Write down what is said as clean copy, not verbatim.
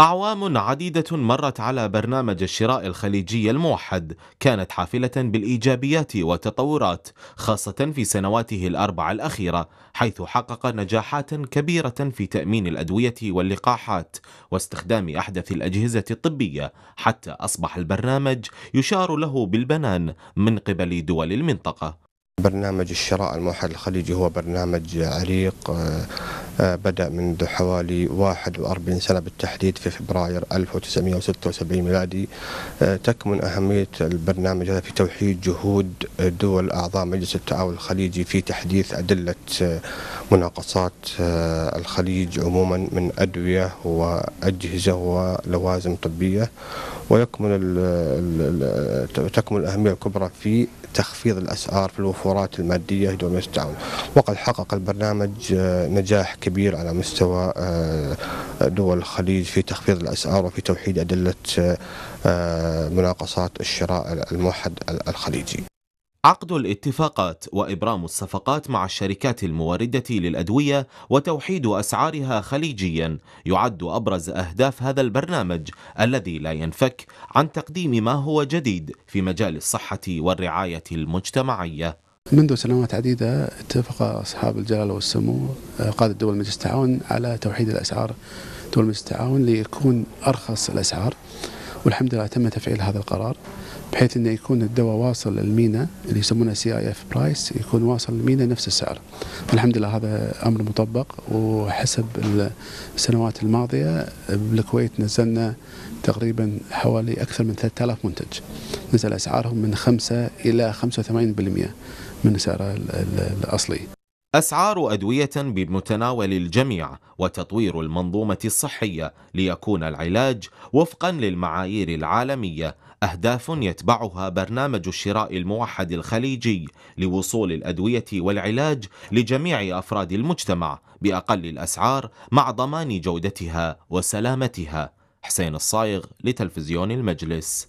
أعوام عديدة مرت على برنامج الشراء الخليجي الموحد، كانت حافلة بالإيجابيات والتطورات خاصة في سنواته الأربع الأخيرة، حيث حقق نجاحات كبيرة في تأمين الأدوية واللقاحات واستخدام أحدث الأجهزة الطبية، حتى أصبح البرنامج يشار له بالبنان من قبل دول المنطقة. برنامج الشراء الموحد الخليجي هو برنامج عريق، بدأ منذ حوالي 41 سنة بالتحديد في فبراير 1976 ميلادي. تكمن أهمية البرنامج هذا في توحيد جهود دول أعضاء مجلس التعاون الخليجي في تحديث أدلة مناقصات الخليج عموما من أدوية وأجهزة ولوازم طبية، تكمن الأهمية الكبرى في تخفيض الأسعار في الوفورات المادية لدول مجلس التعاون. وقد حقق البرنامج نجاح كبير على مستوى دول الخليج في تخفيض الأسعار وفي توحيد أدلة مناقصات الشراء الموحد الخليجي. عقد الاتفاقات وإبرام الصفقات مع الشركات الموردة للأدوية وتوحيد أسعارها خليجيا يعد أبرز أهداف هذا البرنامج الذي لا ينفك عن تقديم ما هو جديد في مجال الصحة والرعاية المجتمعية. منذ سنوات عديدة اتفق أصحاب الجلالة والسمو قادة دول مجلس التعاون على توحيد الأسعار دول مجلس التعاون ليكون أرخص الأسعار، والحمد لله تم تفعيل هذا القرار بحيث أنه يكون الدواء واصل المينا اللي يسمونه CIF برايس، يكون واصل المينا نفس السعر. فالحمد لله هذا أمر مطبق، وحسب السنوات الماضية بالكويت نزلنا تقريبا حوالي أكثر من 3000 منتج، نزل أسعارهم من 5 إلى 85% من سعر الأصلي. أسعار أدوية بمتناول الجميع وتطوير المنظومة الصحية ليكون العلاج وفقا للمعايير العالمية، أهداف يتبعها برنامج الشراء الموحد الخليجي لوصول الأدوية والعلاج لجميع أفراد المجتمع بأقل الأسعار مع ضمان جودتها وسلامتها. حسين الصايغ لتلفزيون المجلس.